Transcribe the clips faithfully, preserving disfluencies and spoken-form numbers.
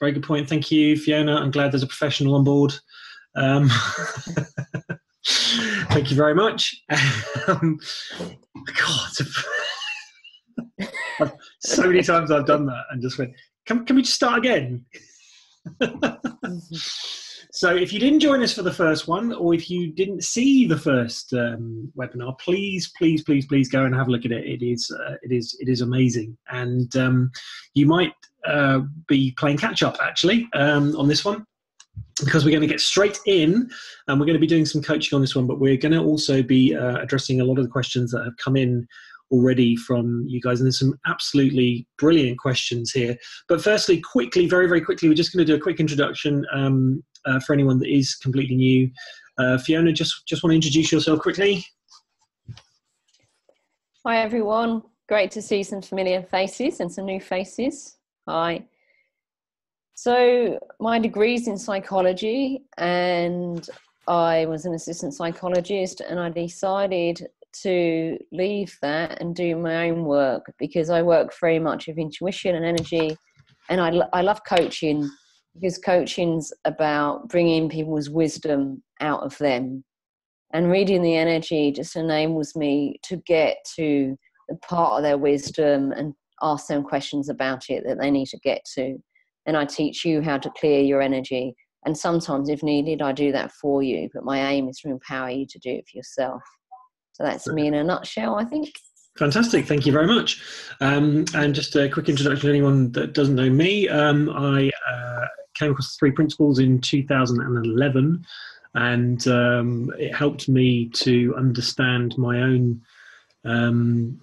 Very good point. Thank you, Fiona. I'm glad there's a professional on board. Um, thank you very much. Um, God, so many times I've done that and just went, can, can we just start again? So if you didn't join us for the first one, or if you didn't see the first um, webinar, please, please, please, please go and have a look at it. It is, uh, it is, it is amazing, and um, you might uh, be playing catch up actually um, on this one, because we're going to get straight in, and we're going to be doing some coaching on this one. But we're going to also be uh, addressing a lot of the questions that have come in already from you guys, and there's some absolutely brilliant questions here. But firstly, quickly, very, very quickly, we're just going to do a quick introduction. Um, Uh, for anyone that is completely new. Uh, Fiona, just, just want to introduce yourself quickly. Hi everyone, great to see some familiar faces and some new faces. Hi. So my degree's in psychology, and I was an assistant psychologist, and I decided to leave that and do my own work because I work very much with intuition and energy, and I, I love coaching. Because coaching's about bringing people's wisdom out of them, and reading the energy just enables me to get to the part of their wisdom and ask them questions about it that they need to get to. And I teach you how to clear your energy, and sometimes if needed I do that for you, but my aim is to empower you to do it for yourself. So that's me in a nutshell, I think. Fantastic, thank you very much. Um, and just a quick introduction to anyone that doesn't know me. Um, I uh, came across Three Principles in two thousand eleven, and um, it helped me to understand my own um,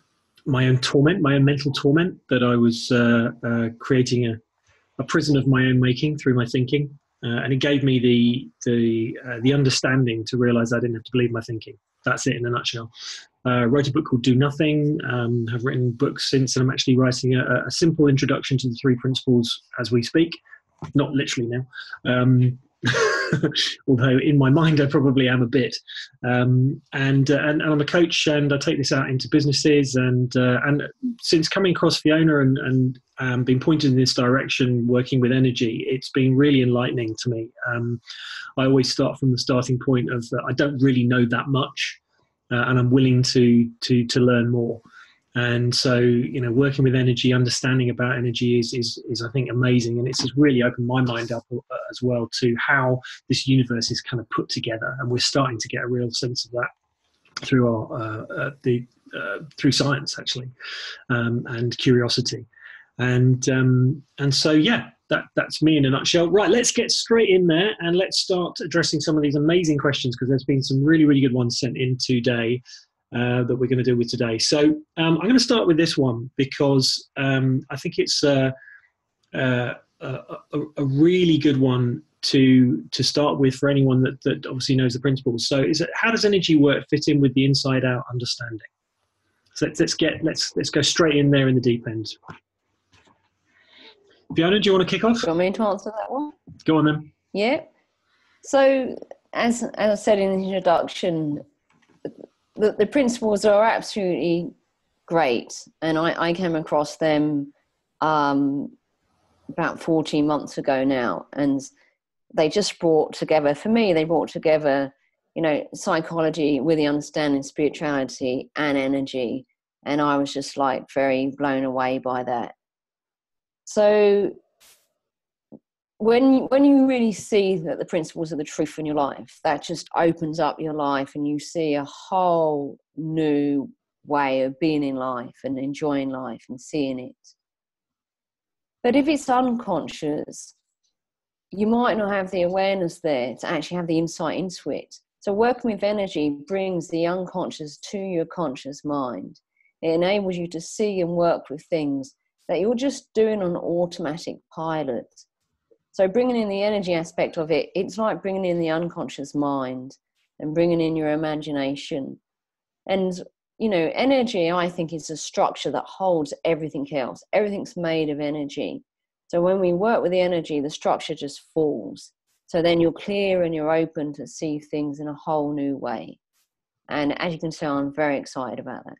my own torment, my own mental torment, that I was uh, uh, creating a, a prison of my own making through my thinking, uh, and it gave me the the uh, the understanding to realise I didn't have to believe my thinking. That's it in a nutshell. Uh, wrote a book called Do Nothing, um, have written books since, and I'm actually writing a, a simple introduction to the Three Principles as we speak. Not literally now, um, although in my mind I probably am a bit. Um, and, uh, and, and I'm a coach, and I take this out into businesses, and, uh, and since coming across Fiona and, and um, being pointed in this direction, working with energy, it's been really enlightening to me. Um, I always start from the starting point of uh, I don't really know that much. Uh, and I'm willing to to to learn more, and so you know, working with energy, understanding about energy is is is I think amazing, and it's just really opened my mind up as well to how this universe is kind of put together, and we're starting to get a real sense of that through our uh, uh, the uh, through science actually, um, and curiosity, and um, and so yeah. That, that's me in a nutshell. Right, let's get straight in there and let's start addressing some of these amazing questions, because there's been some really, really good ones sent in today uh, that we're going to deal with today. So um, I'm going to start with this one because um, I think it's uh, uh, a, a really good one to to start with for anyone that, that obviously knows the principles. So is it, how does energy work fit in with the inside out understanding? So let's, let's, get, let's, let's go straight in there in the deep end. Fiona, do you want to kick off? Do you want me to answer that one? Go on then. Yeah. So, as, as I said in the introduction, the, the principles are absolutely great. And I, I came across them um, about fourteen months ago now. And they just brought together, for me, they brought together, you know, psychology with the understanding, spirituality and energy. And I was just like very blown away by that. So when, when you really see that the principles are the truth in your life, that just opens up your life and you see a whole new way of being in life and enjoying life and seeing it. But if it's unconscious, you might not have the awareness there to actually have the insight into it. So working with energy brings the unconscious to your conscious mind. It enables you to see and work with things that you're just doing on automatic pilot. So bringing in the energy aspect of it, it's like bringing in the unconscious mind and bringing in your imagination. And, you know, energy, I think, is a structure that holds everything else. Everything's made of energy. So when we work with the energy, the structure just falls. So then you're clear and you're open to see things in a whole new way. And as you can tell, I'm very excited about that.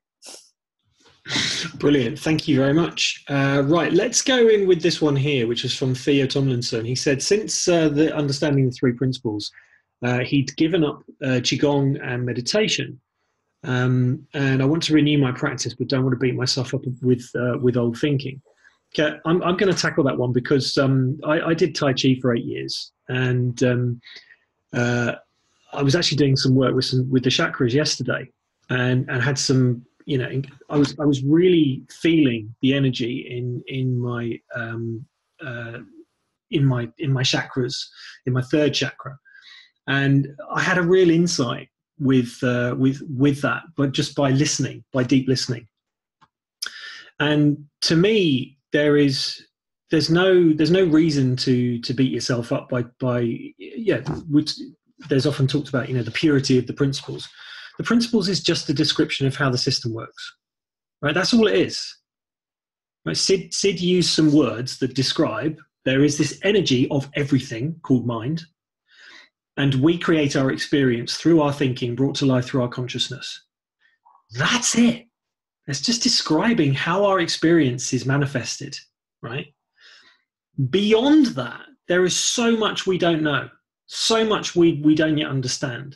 Brilliant. Thank you very much. Uh, right, let's go in with this one here, which is from Theo Tomlinson. He said, since uh, the understanding of the three principles, uh, he'd given up uh, Qigong and meditation. Um, and I want to renew my practice, but don't want to beat myself up with, uh, with old thinking. Okay, I'm, I'm going to tackle that one because um, I, I did Tai Chi for eight years. And um, uh, I was actually doing some work with, some, with the chakras yesterday and, and had some... You know, I was I was really feeling the energy in in my um, uh, in my in my chakras, in my third chakra, and I had a real insight with uh, with with that, but just by listening, by deep listening. And to me, there is there's no there's no reason to to beat yourself up by by yeah. Which, there's often talked about, you know, the purity of the principles. The principles is just a description of how the system works, right? That's all it is. Right? Sid, Sid used some words that describe there is this energy of everything called mind, and we create our experience through our thinking, brought to life through our consciousness. That's it. It's just describing how our experience is manifested, right? Beyond that, there is so much we don't know, so much we, we don't yet understand.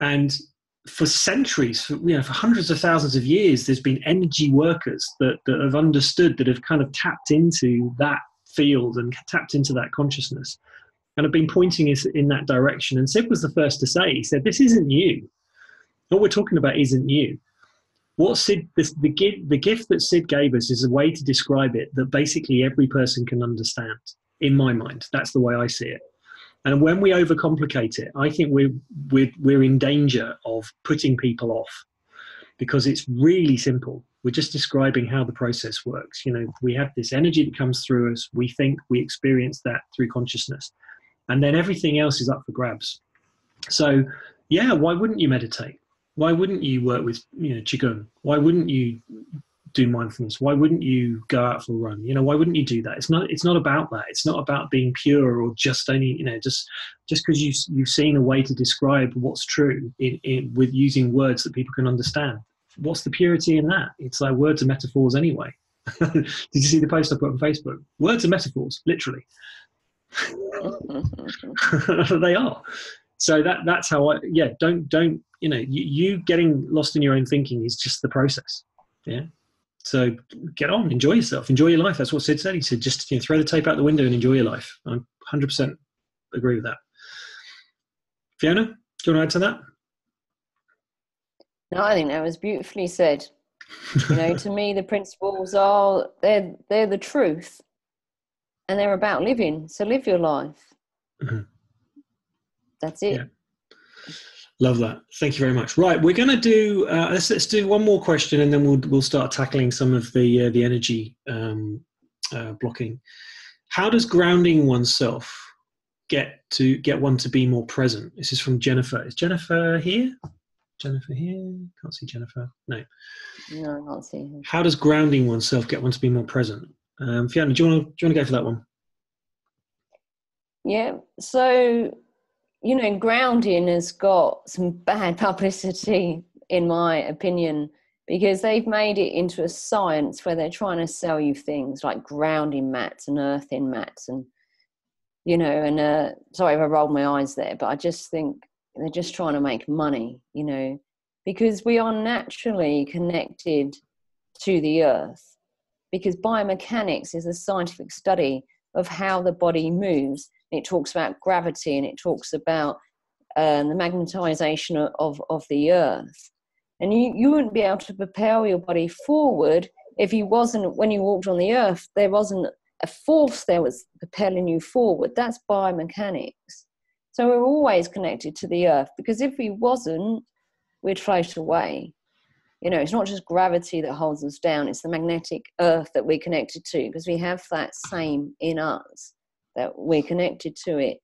And for centuries, for, you know, for hundreds of thousands of years, there's been energy workers that, that have understood, that have kind of tapped into that field and tapped into that consciousness and have been pointing us in that direction. And Sid was the first to say, he said, this isn't new. What we're talking about isn't new. What Sid, the, the, the gift that Sid gave us is a way to describe it that basically every person can understand, in my mind. That's the way I see it. And when we overcomplicate it, I think we're, we're, we're in danger of putting people off, because it's really simple. We're just describing how the process works. You know, we have this energy that comes through us. We think, we experience that through consciousness. And then everything else is up for grabs. So, yeah, why wouldn't you meditate? Why wouldn't you work with, you know, Qigong? Why wouldn't you do mindfulness? Why wouldn't you go out for a run? You know, why wouldn't you do that? It's not, it's not about that. It's not about being pure or just only, you know, just, just because you, you've seen a way to describe what's true in, in, with using words that people can understand. What's the purity in that? It's like words are metaphors anyway. Did you see the post I put on Facebook? Words are metaphors, literally. They are. So that, that's how I, yeah, don't, don't, you know, you, you getting lost in your own thinking is just the process. Yeah. So get on, enjoy yourself, enjoy your life. That's what Sid said. He said, just, you know, throw the tape out the window and enjoy your life. I one hundred percent agree with that. Fiona, do you want to add to that? No, I think that was beautifully said. You know, to me, the principles are, they're, they're the truth, and they're about living. So live your life. Mm-hmm. That's it. Yeah. Love that. Thank you very much. Right, we're going to do uh, let's let's do one more question, and then we'll we'll start tackling some of the uh, the energy um, uh, blocking. How does grounding oneself get to get one to be more present? This is from Jennifer. Is Jennifer here? Jennifer here? Can't see Jennifer. No. No, I can't see her. How does grounding oneself get one to be more present? Um, Fiona, do you want to do you want to go for that one? Yeah. So, you know, grounding has got some bad publicity, in my opinion, because they've made it into a science where they're trying to sell you things like grounding mats and earthing mats and, you know, and uh, sorry if I rolled my eyes there, but I just think they're just trying to make money, you know, because we are naturally connected to the earth, because biomechanics is a scientific study of how the body moves. It talks about gravity, and it talks about uh, the magnetization of, of, of the earth. And you, you wouldn't be able to propel your body forward if you wasn't, when you walked on the earth, there wasn't a force there was propelling you forward. That's biomechanics. So we're always connected to the earth, because if we wasn't, we'd float away. You know, it's not just gravity that holds us down. It's the magnetic earth that we're connected to, because we have that same in us, that we're connected to it.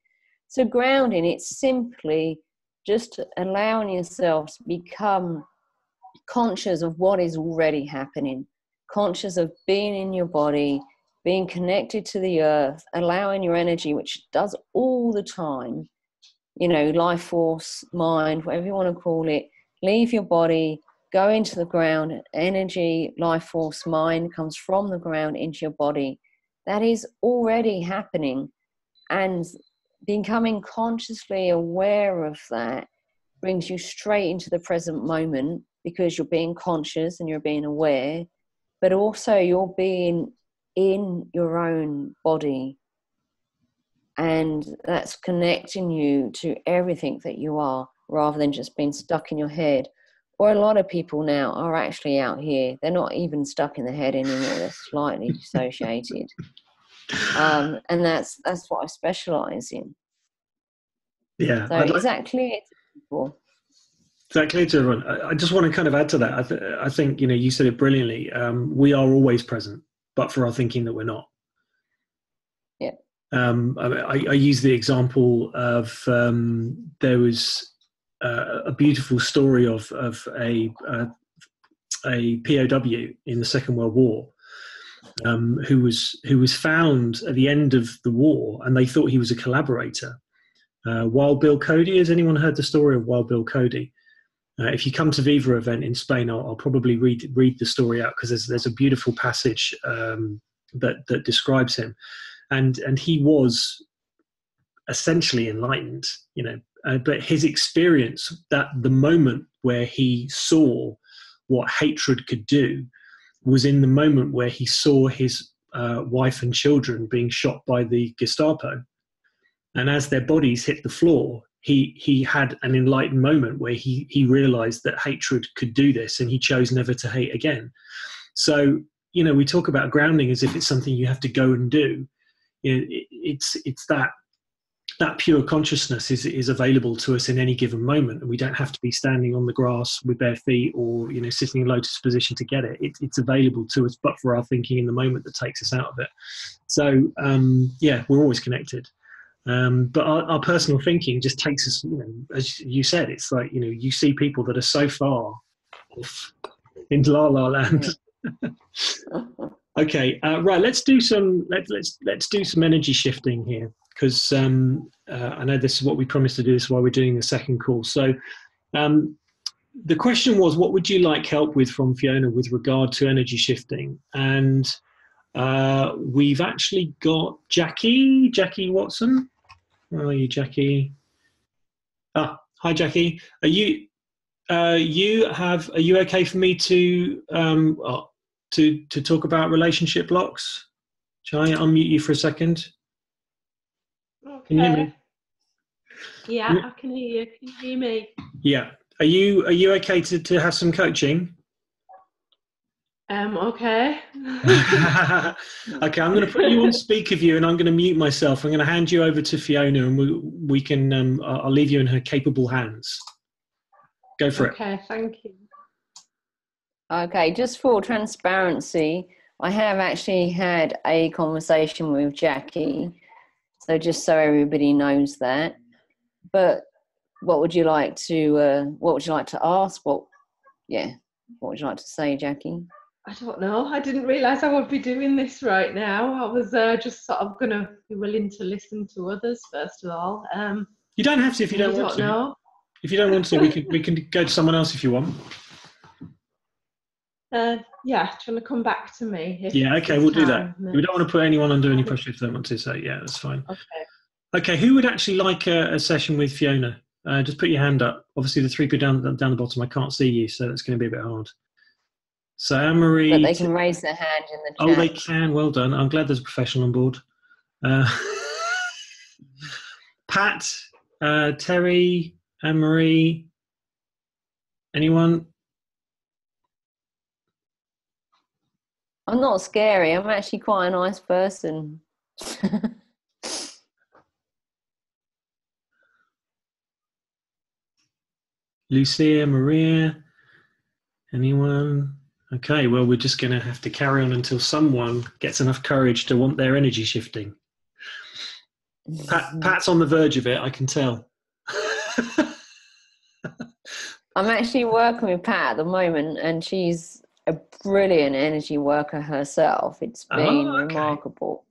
So grounding, it's simply just allowing yourself to become conscious of what is already happening, conscious of being in your body, being connected to the earth, allowing your energy, which it does all the time, you know, life force, mind, whatever you want to call it, leave your body, go into the ground. Energy, life force, mind comes from the ground into your body. That is already happening, and becoming consciously aware of that brings you straight into the present moment, because you're being conscious and you're being aware, but also you're being in your own body, and that's connecting you to everything that you are, rather than just being stuck in your head. Or a lot of people now are actually out here, they're not even stuck in the head anymore, they're slightly dissociated. Um, and that's that's what I specialise in. Yeah. So like, is that clear to people? Is that clear to everyone? I, I just want to kind of add to that. I, th I think, you know, you said it brilliantly. Um, we are always present, but for our thinking that we're not. Yeah. Um, I, I, I use the example of um, there was uh, a beautiful story of, of a, uh, a P O W in the Second World War. Um, who was who was found at the end of the war, and they thought he was a collaborator. Uh, Wild Bill Cody, has anyone heard the story of Wild Bill Cody? Uh, if you come to Viva event in Spain, I'll, I'll probably read read the story out, because there's there's a beautiful passage um, that that describes him, and and he was essentially enlightened, you know. Uh, but his experience, that the moment where he saw what hatred could do, was in the moment where he saw his uh, wife and children being shot by the Gestapo. And as their bodies hit the floor, he, he had an enlightened moment where he, he realized that hatred could do this, and he chose never to hate again. So, you know, we talk about grounding as if it's something you have to go and do. You know, it, it's, it's that, that pure consciousness is, is available to us in any given moment, and we don't have to be standing on the grass with bare feet, or, you know, sitting in lotus position to get it. it it's available to us, but for our thinking in the moment that takes us out of it. So um, yeah, we're always connected. Um, but our, our personal thinking just takes us, you know, as you said, it's like, you know, you see people that are so far off in La La Land. Okay. Uh, right. Let's do some, let's, let's, let's do some energy shifting here. Because um, uh, I know this is what we promised to do, this is why we're doing the second call. So um, the question was, what would you like help with from Fiona with regard to energy shifting? And uh, we've actually got Jackie, Jackie Watson. Where are you, Jackie? Ah, hi, Jackie. Are you, uh, you have, are you okay for me to, um, oh, to, to talk about relationship blocks? Shall I unmute you for a second? Can you hear me? Yeah, I can hear you. Can you hear me? Yeah. Are you are you okay to, to have some coaching? Um, okay. Okay, I'm going to put you on speaker view, and I'm going to mute myself. I'm going to hand you over to Fiona, and we we can. Um, I'll leave you in her capable hands. Go for it. Okay, thank you. Okay, just for transparency, I have actually had a conversation with Jackie. So just so everybody knows that. But what would you like to, uh, what would you like to ask? What, yeah, what would you like to say, Jackie? I don't know. I didn't realise I would be doing this right now. I was uh, just sort of going to be willing to listen to others, first of all. Um, you don't have to if you don't, don't want to. Know. If you don't want to, we can, we can go to someone else if you want. Uh, yeah, trying to come back to me. If yeah, okay, we'll do that. We don't want to put anyone under any pressure if they want to, so yeah, that's fine. Okay, okay, who would actually like a, a session with Fiona? Uh, just put your hand up. Obviously, the three people down, down the bottom, I can't see you, so that's going to be a bit hard. So, Anne-Marie... But they can raise their hand in the chat. Oh, they can, well done. I'm glad there's a professional on board. Uh, Pat, uh, Terry, Anne-Marie, anyone? I'm not scary. I'm actually quite a nice person. Lucia, Maria, anyone? Okay, well, we're just going to have to carry on until someone gets enough courage to want their energy shifting. Pat, Pat's on the verge of it, I can tell. I'm actually working with Pat at the moment, and she's a brilliant energy worker herself. It's been oh, okay. remarkable.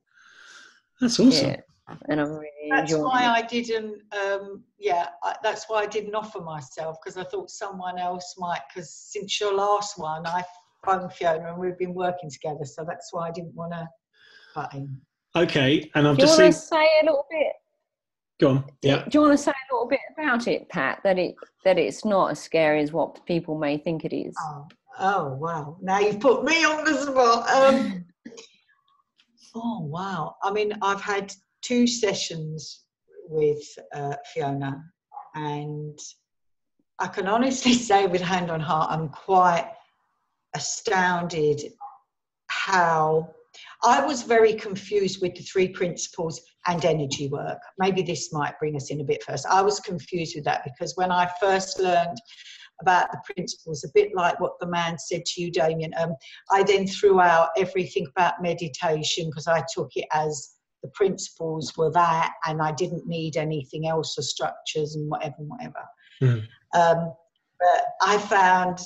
That's awesome. Yeah. and I'm really that's enjoying why it. I didn't um yeah I, that's why I didn't offer myself, because I thought someone else might, because since your last one I phoned Fiona and we've been working together, so that's why I didn't want to butt in. Okay, and I've do just you want seen... to say a little bit go on yeah do you want to say a little bit about it, Pat, that it that it's not as scary as what people may think it is? Oh, oh wow, now you've put me on the spot. Um oh wow, I mean I've had two sessions with uh, Fiona, and I can honestly say with hand on heart I'm quite astounded how I was very confused with the three principles and energy work. Maybe this might bring us in a bit first. I was confused with that because when I first learned about the principles, a bit like what the man said to you, Damien, um, I then threw out everything about meditation because I took it as the principles were that and I didn't need anything else or structures and whatever and whatever. Mm. Um, but I found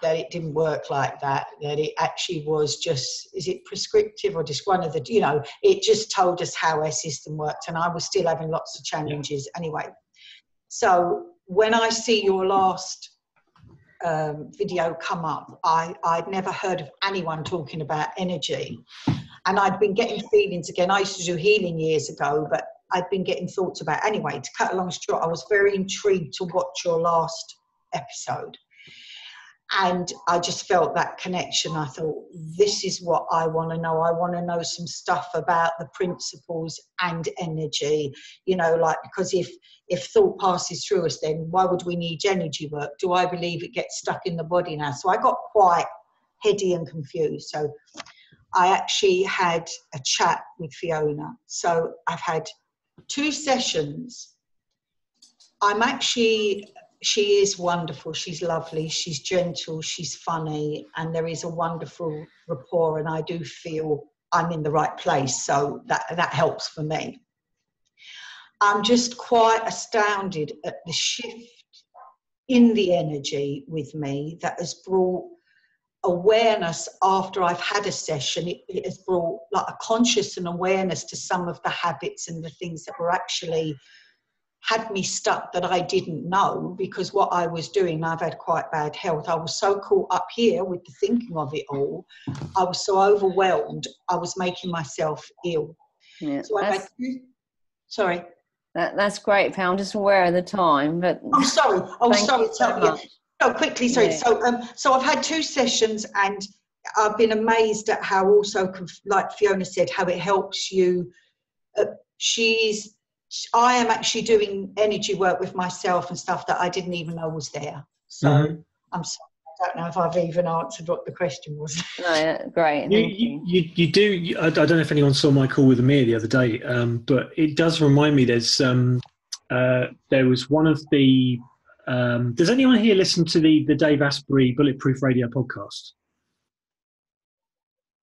that it didn't work like that, that it actually was just, is it prescriptive or just one of the, you know, it just told us how our system worked and I was still having lots of challenges yeah. anyway. So when I see your last um, video come up, I, I'd never heard of anyone talking about energy. And I'd been getting feelings again. I used to do healing years ago, but I'd been getting thoughts about anyway. To cut a long story, I was very intrigued to watch your last episode. And I just felt that connection. I thought, this is what I want to know. I want to know some stuff about the principles and energy, you know, like, because if, if thought passes through us, then why would we need energy work? Do I believe it gets stuck in the body now? So I got quite heady and confused. So I actually had a chat with Fiona. So I've had two sessions. I'm actually... She is wonderful, she's lovely, she's gentle, she's funny, and there is a wonderful rapport, and I do feel I'm in the right place, so that, that helps for me. I'm just quite astounded at the shift in the energy with me that has brought awareness after I've had a session. It, it has brought like a conscious and awareness to some of the habits and the things that were actually had me stuck that I didn't know, because what I was doing, I've had quite bad health. I was so caught up here with the thinking of it all. I was so overwhelmed. I was making myself ill. Yeah, so I made, sorry. That, that's great, Pam. I'm just aware of the time, but oh, sorry. Oh, sorry. So much. No, quickly. Sorry. Yeah. So, um, so I've had two sessions, and I've been amazed at how also, like Fiona said, how it helps you. Uh, she's. I am actually doing energy work with myself and stuff that I didn't even know was there. So mm-hmm. I'm sorry, I don't know if I've even answered what the question was. No, yeah, great. You, you, you, you do, you, I don't know if anyone saw my call with Amir the other day, um, but it does remind me there's, um, uh, there was one of the, um, does anyone here listen to the, the Dave Asprey Bulletproof Radio podcast?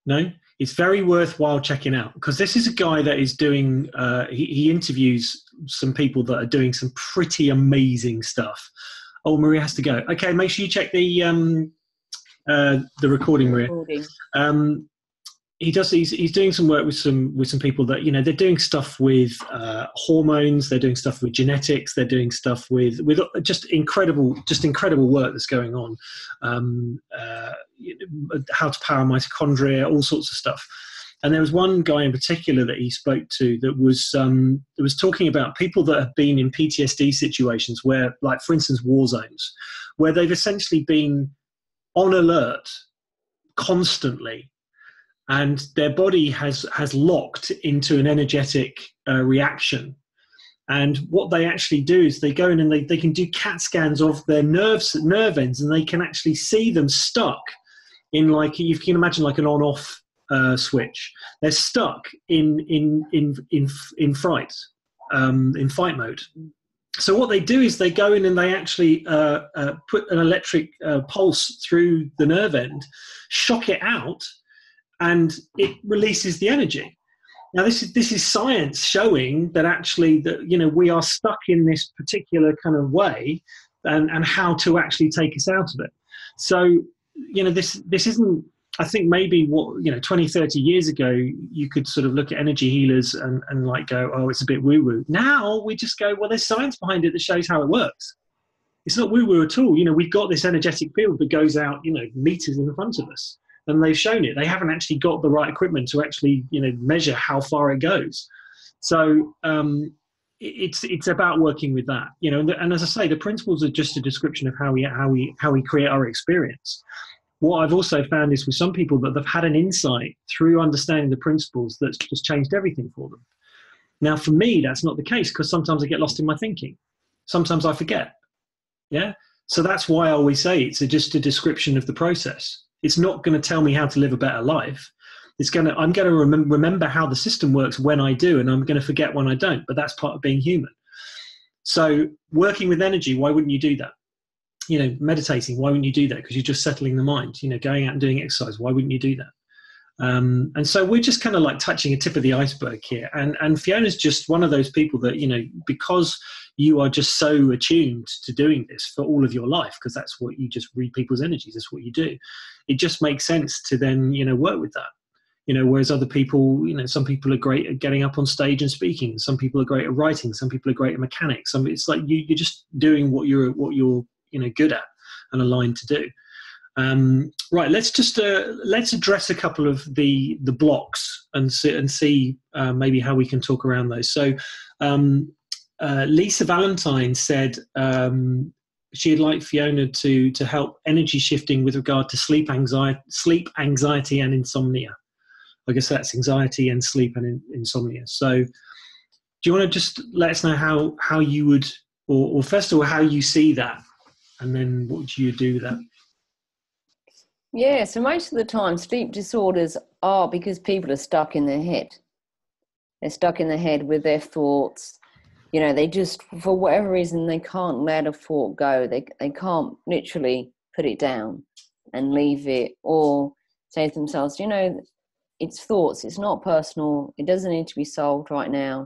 No? It's very worthwhile checking out, because this is a guy that is doing, uh, he, he interviews some people that are doing some pretty amazing stuff. Oh, Maria has to go. Okay, make sure you check the um, uh, the recording, Maria. Recording. Um, he does, he's, he's doing some work with some, with some people that, you know, they're doing stuff with uh, hormones, they're doing stuff with genetics, they're doing stuff with, with just incredible, just incredible work that's going on. Um, uh, how to power mitochondria, all sorts of stuff. And there was one guy in particular that he spoke to that was, um, that was talking about people that have been in P T S D situations where, like, for instance, war zones, where they've essentially been on alert constantly. And their body has, has locked into an energetic uh, reaction. And what they actually do is they go in and they, they can do CAT scans of their nerves, nerve ends, and they can actually see them stuck in, like, you can imagine like an on-off uh, switch. They're stuck in, in, in, in, in fright, um, in fight mode. So what they do is they go in and they actually uh, uh, put an electric uh, pulse through the nerve end, shock it out, and it releases the energy. Now, this is, this is science showing that actually that, you know, we are stuck in this particular kind of way, and, and how to actually take us out of it. So, you know, this, this isn't, I think maybe what, you know, twenty, thirty years ago, you could sort of look at energy healers and, and like go, oh, it's a bit woo-woo. Now we just go, well, there's science behind it that shows how it works. It's not woo-woo at all. You know, we've got this energetic field that goes out, you know, meters in front of us, and they've shown it. They haven't actually got the right equipment to actually, you know, measure how far it goes. So um, it's it's about working with that, you know. And, the, and as I say, the principles are just a description of how we how we how we create our experience. What I've also found is with some people that they've had an insight through understanding the principles that's just changed everything for them. Now, for me, that's not the case, because sometimes I get lost in my thinking. Sometimes I forget. Yeah. So that's why I always say it's a, just a description of the process. It's not going to tell me how to live a better life. It's going to, I'm going to remem- remember how the system works when I do, and I'm going to forget when I don't, but that's part of being human. So working with energy, why wouldn't you do that? You know, meditating, why wouldn't you do that? Because you're just settling the mind. You know, going out and doing exercise, why wouldn't you do that? Um, and so we're just kind of like touching a tip of the iceberg here. And, and Fiona's just one of those people that, you know, because you are just so attuned to doing this for all of your life, because that's what you just read people's energies. That's what you do. It just makes sense to then, you know, work with that. You know, whereas other people, you know, some people are great at getting up on stage and speaking. Some people are great at writing. Some people are great at mechanics. Some, it's like you, you're just doing what you're, what you're, you know, good at and aligned to do. Um, right, let's just uh, let's address a couple of the the blocks and see, and see uh, maybe how we can talk around those. So um, uh, Lisa Valentine said um, she'd like Fiona to to help energy shifting with regard to sleep anxiety, sleep anxiety and insomnia. I guess that's anxiety and sleep and in, insomnia. So do you want to just let us know how how you would, or, or first of all, how you see that, and then what would you do with that? Yeah, so most of the time sleep disorders are because people are stuck in their head. They're stuck in their head with their thoughts. You know, they just, for whatever reason, they can't let a thought go. They they can't literally put it down and leave it, or say to themselves, you know, it's thoughts, it's not personal, it doesn't need to be solved right now.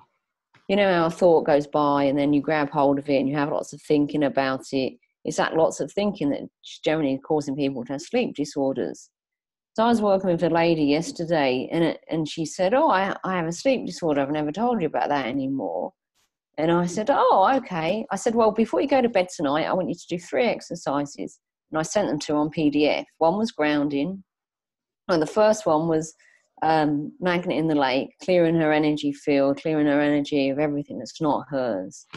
You know, how a thought goes by and then you grab hold of it and you have lots of thinking about it. It's that lots of thinking that's generally causing people to have sleep disorders. So I was working with a lady yesterday, and it, and she said, oh, I, I have a sleep disorder. I've never told you about that anymore. And I said, oh, okay. I said, well, before you go to bed tonight, I want you to do three exercises. And I sent them to her on P D F. One was grounding. And the first one was um, magnet in the lake, clearing her energy field, clearing her energy of everything that's not hers.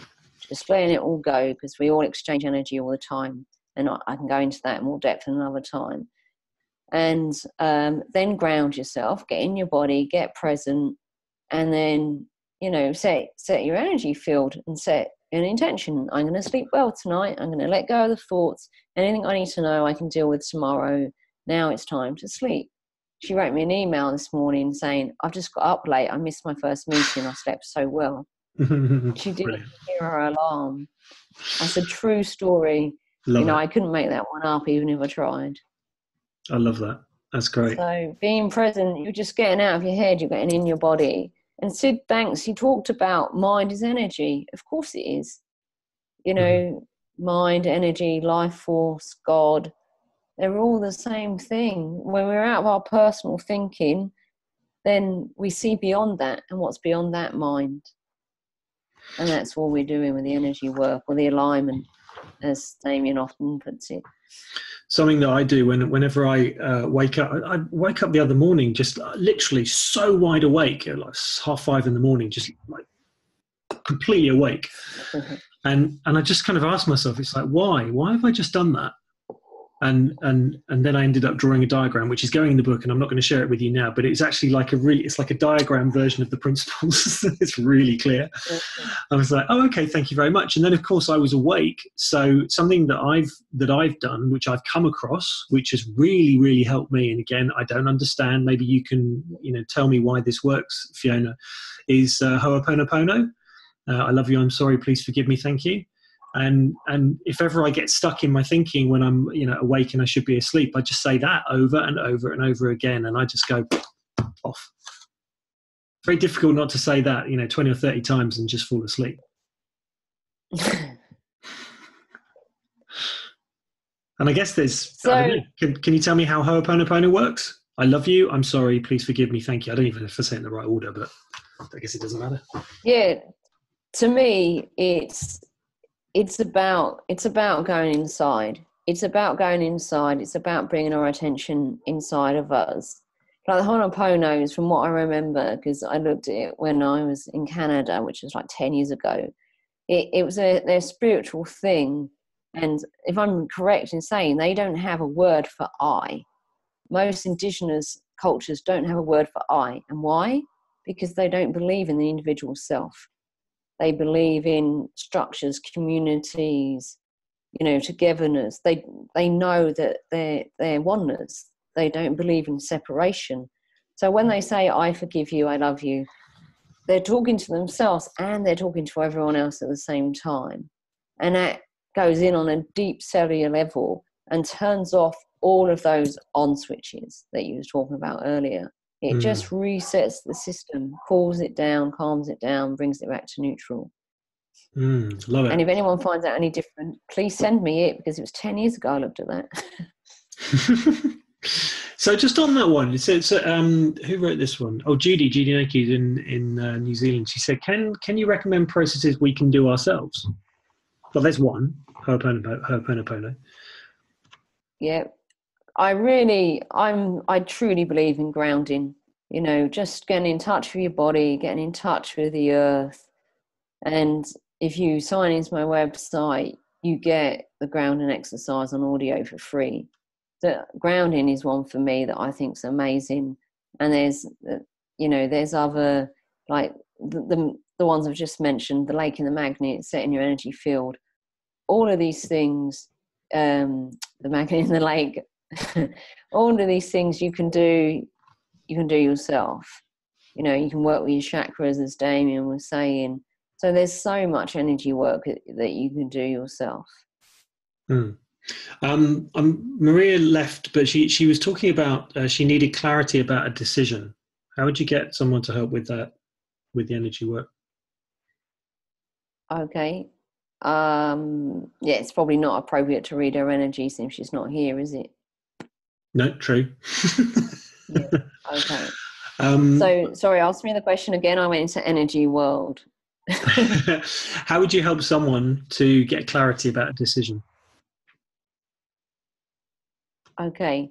Just letting it all go, because we all exchange energy all the time, and I can go into that in more depth in another time. And um, then ground yourself, get in your body, get present, and then, you know, set set your energy field and set an intention. I'm going to sleep well tonight. I'm going to let go of the thoughts. Anything I need to know, I can deal with tomorrow. Now it's time to sleep. She wrote me an email this morning saying, I've just got up late. I missed my first meeting. I slept so well. She didn't Brilliant. Hear her alarm. That's a true story. Love you know, it. I couldn't make that one up even if I tried. I love that. That's great. So being present, you're just getting out of your head, you're getting in your body. And Sid Banks, he talked about mind is energy. Of course it is. You know, mm-hmm. mind, energy, life force, God, they're all the same thing. When we're out of our personal thinking, then we see beyond that, and what's beyond that, mind. And that's what we're doing with the energy work, or the alignment, as Damien often puts it. Something that I do when, whenever I uh, wake up, I, I wake up the other morning just literally so wide awake, like half five in the morning, just like completely awake. and and I just kind of ask myself, it's like, why? Why have I just done that? And and and then I ended up drawing a diagram, which is going in the book, and I'm not going to share it with you now, but it's actually like a really, it's like a diagram version of the principles. It's really clear. Okay. I was like, oh, okay, thank you very much. And then of course I was awake. So something that I've, that I've done, which I've come across, which has really, really helped me. And again, I don't understand, maybe you can, you know, tell me why this works, Fiona, is uh, Ho'oponopono. Uh, I love you. I'm sorry. Please forgive me. Thank you. And and if ever I get stuck in my thinking when I'm, you know, awake and I should be asleep, I just say that over and over and over again, and I just go off. Very difficult not to say that, you know, twenty or thirty times and just fall asleep. And I guess there's, so, I don't know, can, can you tell me how Ho'oponopono works? I love you, I'm sorry, please forgive me, thank you. I don't even know if I say it in the right order, but I guess it doesn't matter. Yeah, to me, it's it's about it's about going inside. It's about going inside. It's about bringing our attention inside of us. Like the Ho'oponopono is, from what I remember, because I looked at it when I was in Canada, which was like ten years ago. It, it was a, a spiritual thing. And if I'm correct in saying, they don't have a word for I. Most indigenous cultures don't have a word for I. And why? Because they don't believe in the individual self. They believe in structures, communities, you know, togetherness. They they know that they're, they're oneness. They don't believe in separation. So when they say, I forgive you, I love you, they're talking to themselves and they're talking to everyone else at the same time. And that goes in on a deep cellular level and turns off all of those on switches that you were talking about earlier. It mm. just resets the system, cools it down, calms it down, brings it back to neutral. Mm, love it. And if anyone finds out any different, please send me it, because it was ten years ago I looked at that. So just on that one, it says, um, who wrote this one? Oh, Judy, Judy Nakey in, in uh, New Zealand. She said, can can you recommend processes we can do ourselves? Well, there's one, Ho'oponopono. Yeah, I really, I'm, I truly believe in grounding, you know, just getting in touch with your body, getting in touch with the earth. And if you sign into my website, you get the grounding exercise on audio for free. The grounding is one for me that I think is amazing. And there's, you know, there's other, like the, the, the ones I've just mentioned, the lake and the magnet, setting your energy field, all of these things, um, the magnet and the lake, all of these things you can do, you can do yourself. You know, you can work with your chakras, as Damien was saying. So there's so much energy work that you can do yourself. Mm. Um, um, Maria left, but she, she was talking about uh, she needed clarity about a decision. How would you get someone to help with that, with the energy work? Okay. Um, yeah, it's probably not appropriate to read her energy since she's not here, is it? No, true. Yeah, okay. Um, so, sorry, ask me the question again. I went into energy world. How would you help someone to get clarity about a decision? Okay.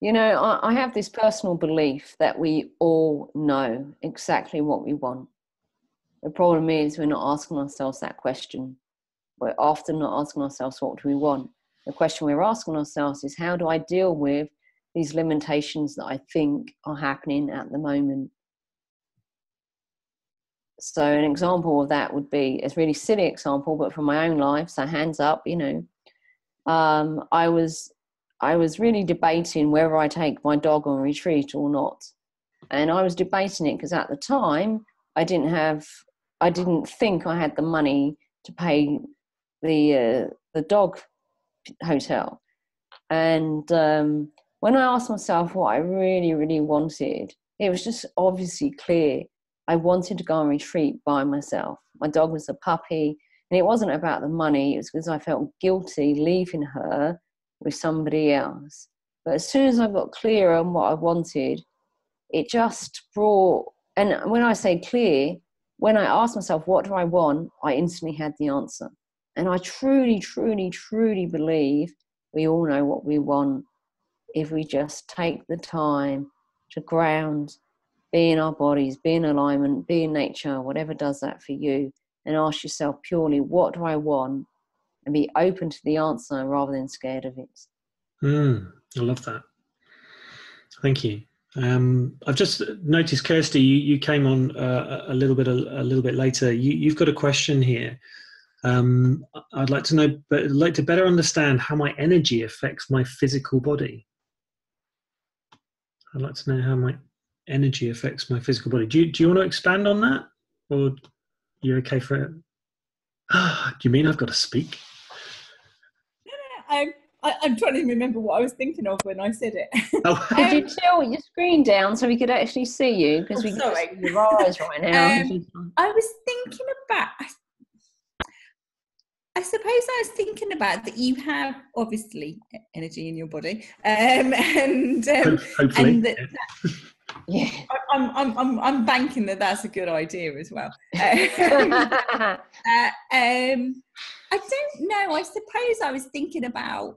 You know, I, I have this personal belief that we all know exactly what we want. The problem is we're not asking ourselves that question. We're often not asking ourselves, what do we want? The question we're asking ourselves is, how do I deal with these limitations that I think are happening at the moment? So an example of that would be, it's a really silly example, but from my own life, so hands up, you know, um, I was... I was really debating whether I take my dog on retreat or not. And I was debating it because at the time I didn't have, I didn't think I had the money to pay the, uh, the dog hotel. And um, when I asked myself what I really, really wanted, it was just obviously clear. I wanted to go on retreat by myself. My dog was a puppy, and it wasn't about the money. It was because I felt guilty leaving her with somebody else. But as soon as I got clear on what I wanted, it just brought, and when I say clear, when I asked myself, what do I want? I instantly had the answer. And I truly, truly, truly believe we all know what we want if we just take the time to ground, be in our bodies, be in alignment, be in nature, whatever does that for you, and ask yourself purely, what do I want? And be open to the answer rather than scared of it. Mm, I love that. Thank you. Um, I've just noticed, Kirsty, you, you came on uh, a little bit a, a little bit later. You, you've got a question here. Um, I'd like to know, but I'd like to better understand how my energy affects my physical body. I'd like to know how my energy affects my physical body. Do you, do you want to expand on that, or you're okay for it? Ah, do you mean I've got to speak? I, I, I'm trying to remember what I was thinking of when I said it. Oh. Could you tilt your screen down so we could actually see you? Because oh, we can see your eyes right now. Um, I was thinking about, I suppose I was thinking about that you have obviously energy in your body, um, and um, hopefully, and that, yeah. Yeah, I'm, I'm, I'm, I'm banking that that's a good idea as well. Um, uh, um, I don't know. I suppose I was thinking about,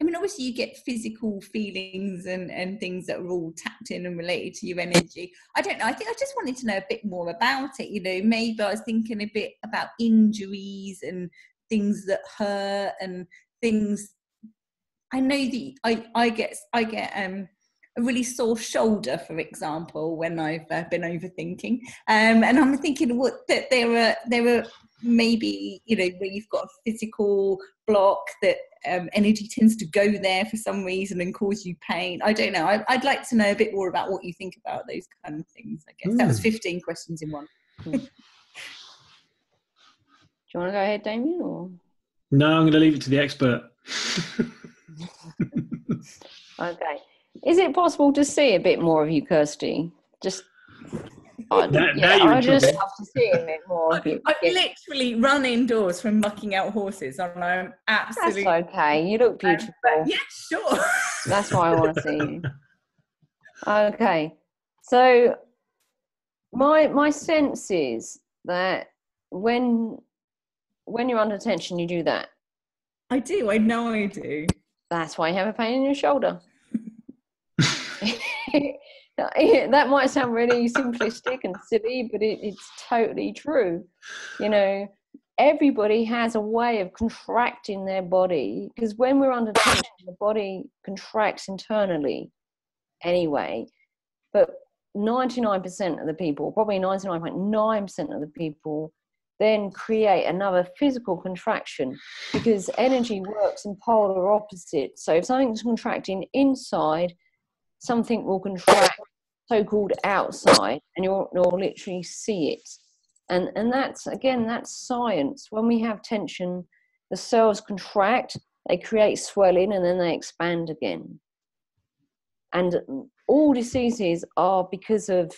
I mean, obviously you get physical feelings and, and things that are all tapped in and related to your energy. I don't know. I think I just wanted to know a bit more about it. You know, maybe I was thinking a bit about injuries and things that hurt and things. I know that I, I get, I get, um, a really sore shoulder, for example, when I've uh, been overthinking, um, and I'm thinking what that there are there are maybe, you know, where you've got a physical block that um, energy tends to go there for some reason and cause you pain. I don't know. I, I'd like to know a bit more about what you think about those kind of things. I guess mm. that was fifteen questions in one. Mm. Do you want to go ahead, Damien? Or no, I'm going to leave it to the expert. Okay. Is it possible to see a bit more of you, Kirsty? Just, I, that, yeah, I just trouble. Have to see a bit more of you. I've yeah. literally run indoors from mucking out horses, and I'm absolutely... That's okay, you look beautiful. Um, yeah, sure. That's why I want to see you. Okay, so my my sense is that when when you're under tension, you do that. I do, I know I do. That's why you have a pain in your shoulder. That might sound really simplistic and silly, but it, it's totally true. You know, everybody has a way of contracting their body, because when we're under tension, the body contracts internally anyway. But ninety-nine percent of the people, probably ninety-nine point nine percent of the people, then create another physical contraction, because energy works in polar opposites. So if something's contracting inside, something will contract so-called outside, and you'll, you'll literally see it. And, and that's, again, that's science. When we have tension, the cells contract, they create swelling, and then they expand again. And all diseases are because of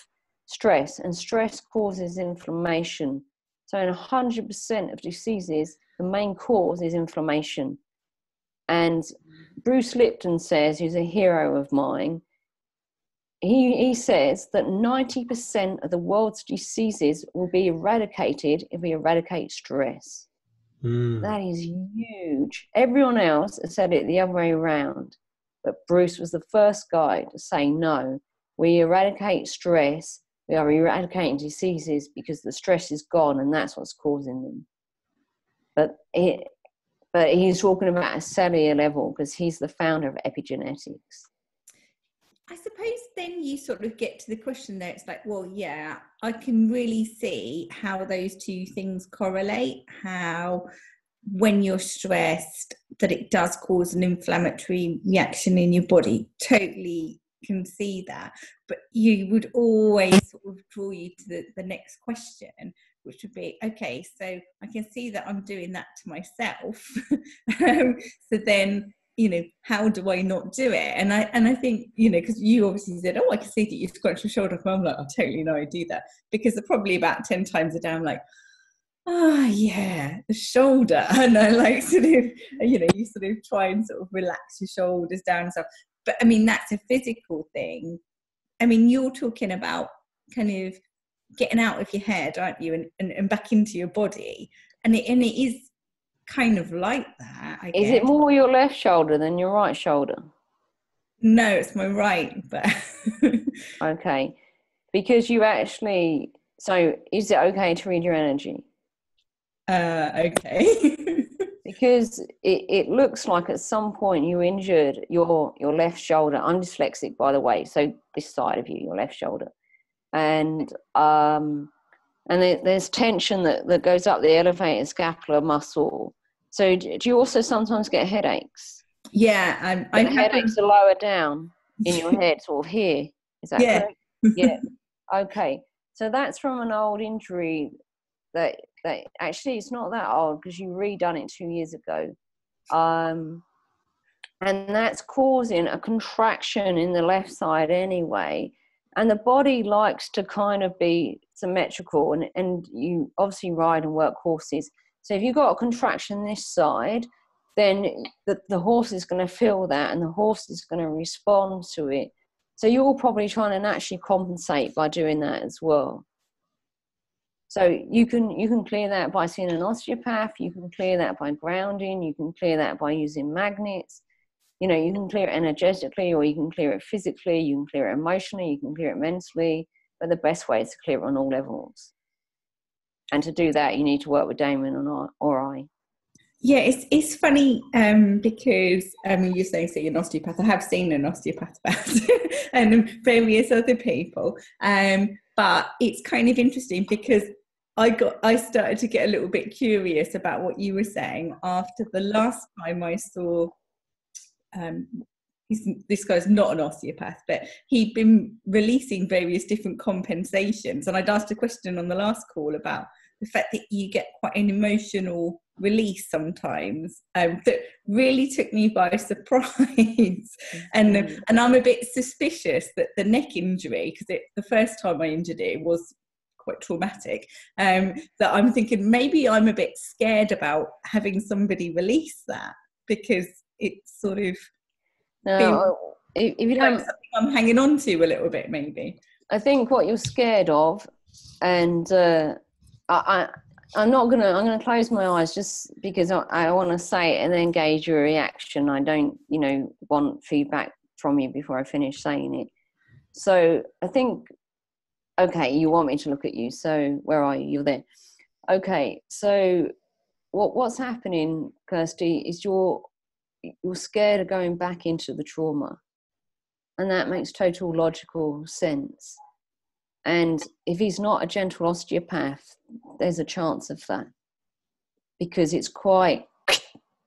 stress, and stress causes inflammation. So in one hundred percent of diseases, the main cause is inflammation. And Bruce Lipton says, who's a hero of mine, He, he says that ninety percent of the world's diseases will be eradicated if we eradicate stress. Mm. That is huge. Everyone else has said it the other way around, but Bruce was the first guy to say, no, we eradicate stress, we are eradicating diseases, because the stress is gone and that's what's causing them. But, it, but he's talking about a cellular level, because he's the founder of epigenetics. I suppose then you sort of get to the question there. It's like, well, yeah, I can really see how those two things correlate, how when you're stressed that it does cause an inflammatory reaction in your body. Totally can see that. But you would always sort of draw you to the, the next question, which would be, okay, so I can see that I'm doing that to myself. um, so then... you know, how do I not do it? And I and I think, you know, because you obviously said, oh, I can see that you scratch your shoulder. Well, I'm like, I totally know I do that, because they're probably about ten times a day I'm like, oh yeah, the shoulder. And I like sort of, you know, you sort of try and sort of relax your shoulders down and stuff. But I mean, that's a physical thing. I mean, you're talking about kind of getting out of your head, aren't you? And and, and back into your body. And it and it is kind of like that, I guess. Is it more your left shoulder than your right shoulder? No, it's my right. But okay, because you actually. So, is it okay to read your energy? Uh, okay. Because it, it looks like at some point you injured your your left shoulder. I'm dyslexic, by the way. So this side of you, your left shoulder, and um. And there's tension that, that goes up the elevator scapular muscle. So do you also sometimes get headaches? Yeah. I'm, I headaches haven't... are lower down in your head, sort of here. Is that yeah. correct? Yeah. Okay. So that's from an old injury that, that actually it's not that old, because you redone it two years ago. Um, and that's causing a contraction in the left side anyway. And the body likes to kind of be symmetrical, and, and you obviously ride and work horses. So if you've got a contraction this side, then the, the horse is going to feel that, and the horse is going to respond to it. So you're probably trying to actually compensate by doing that as well. So you can, you can clear that by seeing an osteopath, you can clear that by grounding, you can clear that by using magnets. You know, you can clear it energetically, or you can clear it physically, you can clear it emotionally, you can clear it mentally, but the best way is to clear it on all levels. And to do that, you need to work with Damon or, or I. Yeah, it's it's funny um, because um, you're saying see an osteopath. I have seen an osteopath about and various other people, um, but it's kind of interesting because I got I started to get a little bit curious about what you were saying after the last time I saw. Um, he's, this guy's not an osteopath, but he'd been releasing various different compensations, and I'd asked a question on the last call about the fact that you get quite an emotional release sometimes, um, that really took me by surprise. and um, and I'm a bit suspicious that the neck injury, because the first time I injured it, it was quite traumatic, um, that I'm thinking maybe I'm a bit scared about having somebody release that, because it's sort of no, been, if you don't, something I'm hanging on to a little bit maybe. I think what you're scared of, and uh, I, I I'm not gonna I'm gonna close my eyes just because I, I want to say it and then gauge your reaction. I don't you know want feedback from you before I finish saying it. So I think, okay, you want me to look at you. So where are you? You're there. Okay, so what what's happening, Kirsty, is you're you're scared of going back into the trauma, and that makes total logical sense. And if he's not a gentle osteopath, there's a chance of that, because it's quite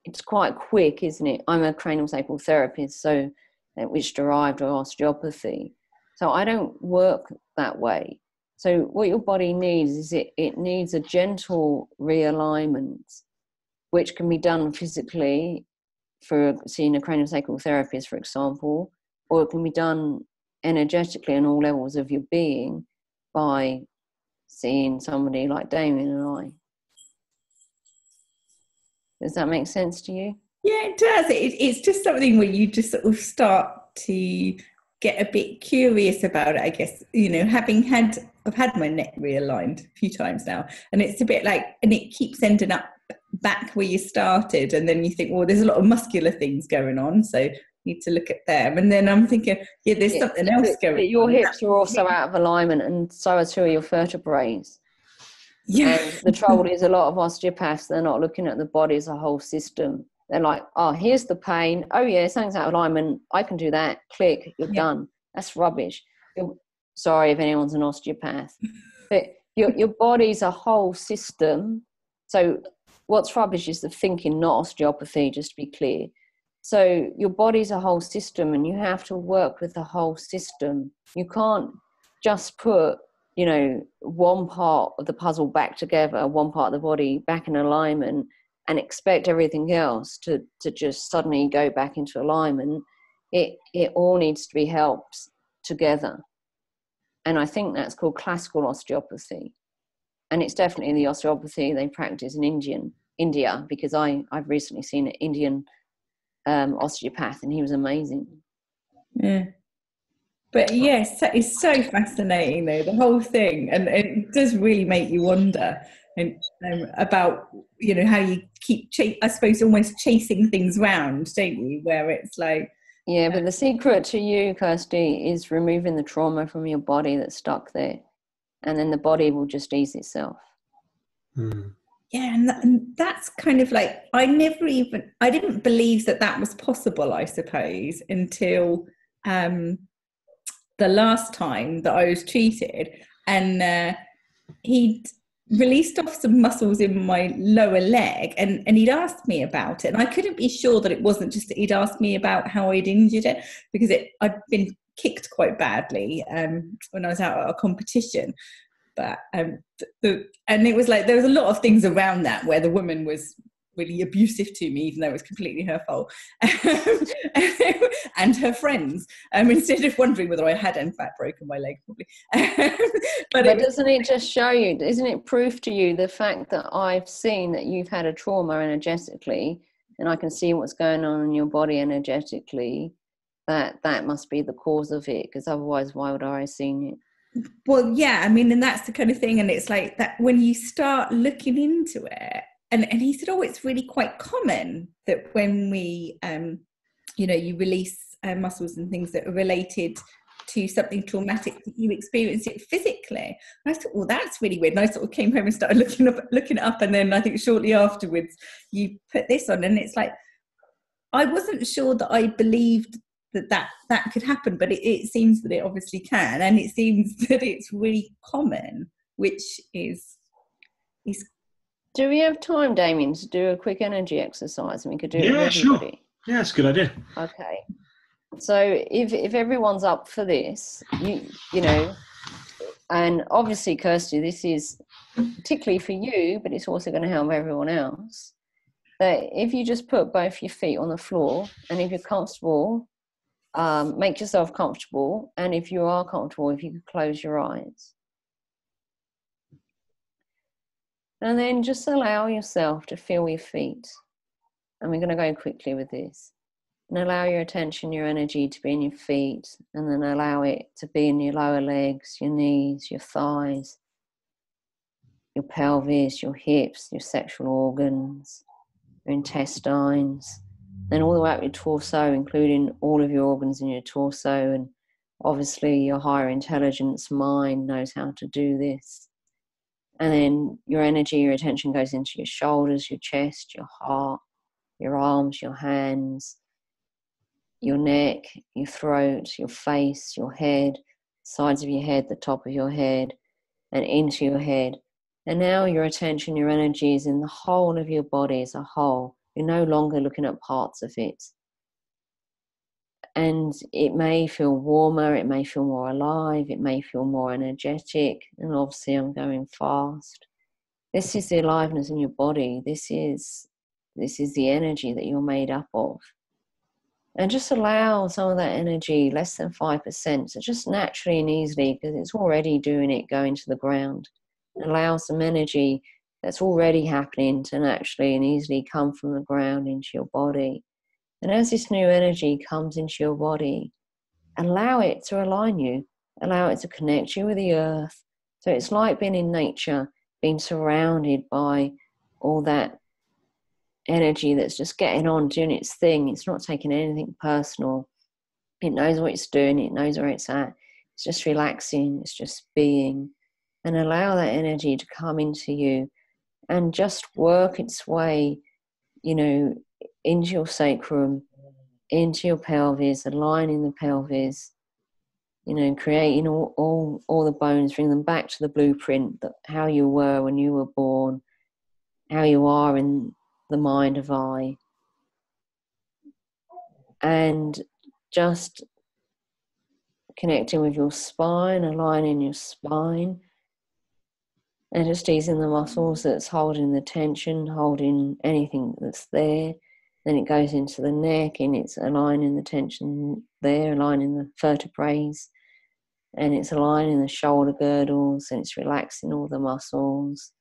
it's quite quick, isn't it? I'm a cranial sacral therapist, so which derived from osteopathy, so I don't work that way. So what your body needs is it it needs a gentle realignment, which can be done physically for seeing a craniosacral therapist, for example, or it can be done energetically on all levels of your being by seeing somebody like Damien and I. Does that make sense to you? Yeah, it does. It, it's just something where you just sort of start to get a bit curious about it, I guess. You know, having had, I've had my neck realigned a few times now, and it's a bit like, and it keeps ending up back where you started, and then you think, well, there's a lot of muscular things going on, so need to look at them. And then I'm thinking, yeah, there's yeah, something else going on. Your hips are also out of alignment, and so are two of your vertebrae. Yeah. And the trouble is, a lot of osteopaths, they're not looking at the body as a whole system. They're like, oh, here's the pain. Oh yeah, something's out of alignment. I can do that. Click, you're yeah. done. That's rubbish. You're, sorry if anyone's an osteopath, but your your body's a whole system. So what's rubbish is the thinking, not osteopathy, just to be clear. So your body's a whole system, and you have to work with the whole system. You can't just put, you know, one part of the puzzle back together, one part of the body back in alignment, and expect everything else to, to just suddenly go back into alignment. It, it all needs to be helped together. And I think that's called classical osteopathy. And it's definitely the osteopathy they practice in Indian, India, because I, I've recently seen an Indian um, osteopath, and he was amazing. Yeah. But yes, yeah, it's so fascinating, though, the whole thing. And it does really make you wonder and, um, about, you know, how you keep, ch- I suppose, almost chasing things round, don't you, where it's like... Yeah, but the secret to you, Kirsty, is removing the trauma from your body that's stuck there. And then the body will just ease itself. Mm. Yeah, and, that, and that's kind of like, I never even, I didn't believe that that was possible, I suppose, until um, the last time that I was treated. And uh, he'd released off some muscles in my lower leg, and, and he'd asked me about it. And I couldn't be sure that it wasn't just that he'd asked me about how I'd injured it, because it I'd been... kicked quite badly um when I was out at a competition, but um the, and it was like there was a lot of things around that where the woman was really abusive to me, even though it was completely her fault, and her friends, um, instead of wondering whether I had in fact broken my leg, probably. But, but it was, doesn't it just show you, isn't it proof to you, the fact that I've seen that you've had a trauma energetically, and I can see what's going on in your body energetically, that that must be the cause of it, because otherwise why would I have seen it? Well, yeah, I mean, and that's the kind of thing. And it's like that when you start looking into it, and, and he said, oh, it's really quite common that when we, um, you know, you release uh, muscles and things that are related to something traumatic, that you experience it physically. And I thought, well, that's really weird. And I sort of came home and started looking up, looking up. And then I think shortly afterwards, you put this on. And it's like, I wasn't sure that I believed that that, that could happen, but it, it seems that it obviously can, and it seems that it's really common, which is is. Do we have time, Damien, to do a quick energy exercise, and we could do yeah, it with sure. everybody? Yeah, it's a good idea. Okay, so if if everyone's up for this, you you know, and obviously Kirsty, this is particularly for you, but it's also going to help everyone else. That if you just put both your feet on the floor, and if you're comfortable. Um, make yourself comfortable, and if you are comfortable, if you could close your eyes, and then just allow yourself to feel your feet. And we're going to go quickly with this, and allow your attention, your energy to be in your feet, and then allow it to be in your lower legs, your knees, your thighs, your pelvis, your hips, your sexual organs, your intestines. Then all the way up your torso, including all of your organs in your torso, and obviously your higher intelligence mind knows how to do this. And then your energy, your attention goes into your shoulders, your chest, your heart, your arms, your hands, your neck, your throat, your face, your head, sides of your head, the top of your head, and into your head. And now your attention, your energy is in the whole of your body as a whole. You're no longer looking at parts of it. And it may feel warmer, it may feel more alive, it may feel more energetic. And obviously I'm going fast. This is the aliveness in your body. This is, this is the energy that you're made up of. And just allow some of that energy, less than five percent, so just naturally and easily, because it's already doing it, going to the ground. Allow some energy that's already happening to naturally and easily come from the ground into your body. And as this new energy comes into your body, allow it to align you, allow it to connect you with the earth. So it's like being in nature, being surrounded by all that energy that's just getting on, doing its thing. It's not taking anything personal. It knows what it's doing, it knows where it's at. It's just relaxing, it's just being. And allow that energy to come into you. And just work its way, you know, into your sacrum, into your pelvis, aligning the pelvis, you know, creating all, all, all the bones, bring them back to the blueprint, that how you were when you were born, how you are in the mind of I. And just connecting with your spine, aligning your spine. And just easing the muscles that's holding the tension, holding anything that's there. Then it goes into the neck, and it's aligning the tension there, aligning the vertebrae, and it's aligning the shoulder girdles, and it's relaxing all the muscles.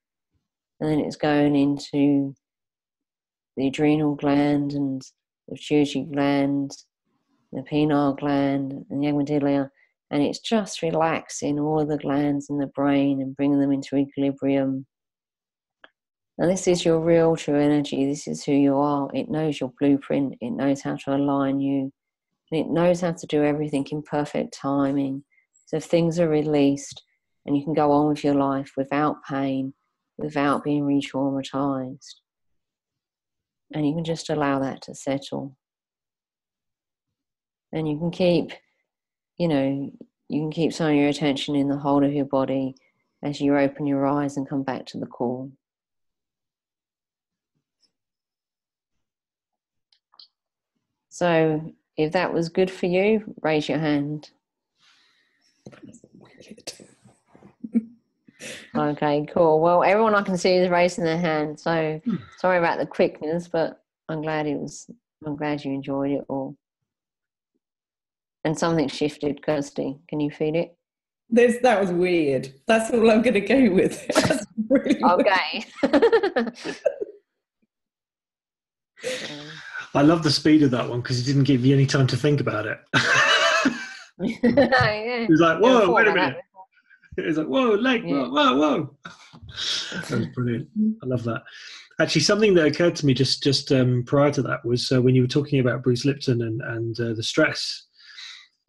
And then it's going into the adrenal gland and the pituitary gland, the pineal gland, and the amygdala. And it's just relaxing all of the glands in the brain and bringing them into equilibrium. And this is your real true energy. This is who you are. It knows your blueprint. It knows how to align you. And it knows how to do everything in perfect timing. So things are released and you can go on with your life without pain, without being re-traumatized. And you can just allow that to settle. And you can keep... You know, you can keep some of your attention in the whole of your body as you open your eyes and come back to the call. So if that was good for you, raise your hand. Okay, cool. Well, everyone I can see is raising their hand, so sorry about the quickness, but I'm glad it was, I'm glad you enjoyed it all. And something shifted, Kirsty. Can you feed it? There's, that was weird. That's all I'm going to go with. That's really okay. I love the speed of that one because it didn't give you any time to think about it. It was like, whoa, wait a minute. It was like, whoa, leg, yeah. whoa, whoa, whoa. That was brilliant. I love that. Actually, something that occurred to me just just um, prior to that was uh, when you were talking about Bruce Lipton and, and uh, the stress.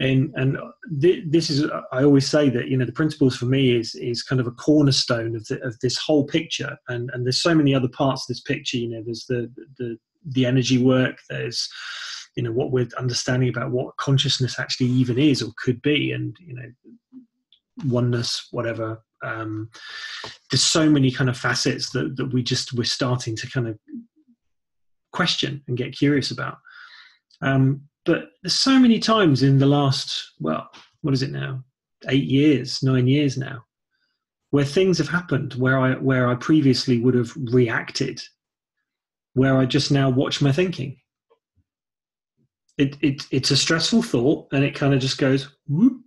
And and th this is, I always say that, you know, the principles for me is is kind of a cornerstone of the, of this whole picture. And and there's so many other parts of this picture. You know, there's the the the energy work. There's, you know, what we're understanding about what consciousness actually even is or could be, and you know, oneness, whatever. Um, there's so many kind of facets that that we just we're starting to kind of question and get curious about. Um, But there's so many times in the last, well, what is it now? Eight years, nine years now, where things have happened, where I, where I previously would have reacted, where I just now watch my thinking. It, it, it's a stressful thought and it kind of just goes whoop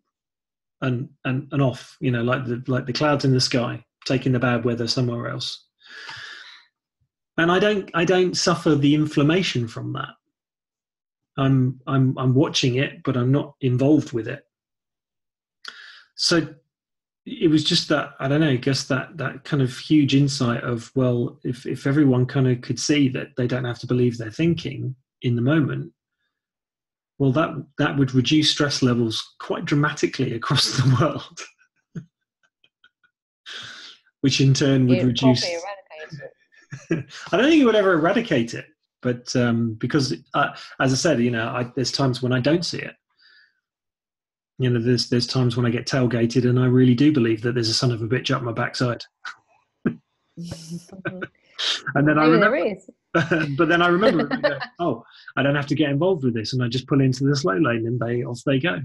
and, and, and off, you know, like the, like the clouds in the sky, taking the bad weather somewhere else. And I don't, I don't suffer the inflammation from that. I'm, I'm, I'm watching it, but I'm not involved with it. So it was just that, I don't know, I guess that, that kind of huge insight of, well, if, if everyone kind of could see that they don't have to believe they're thinking in the moment, well, that, that would reduce stress levels quite dramatically across the world, which in turn would reduce... I don't think it would ever eradicate it. But um, because, uh, as I said, you know, I, there's times when I don't see it. You know, there's there's times when I get tailgated, and I really do believe that there's a son of a bitch up my backside. and then Maybe I remember, there is. but then I remember, and I go, oh, I don't have to get involved with this, and I just pull into the slow lane, and they off they go.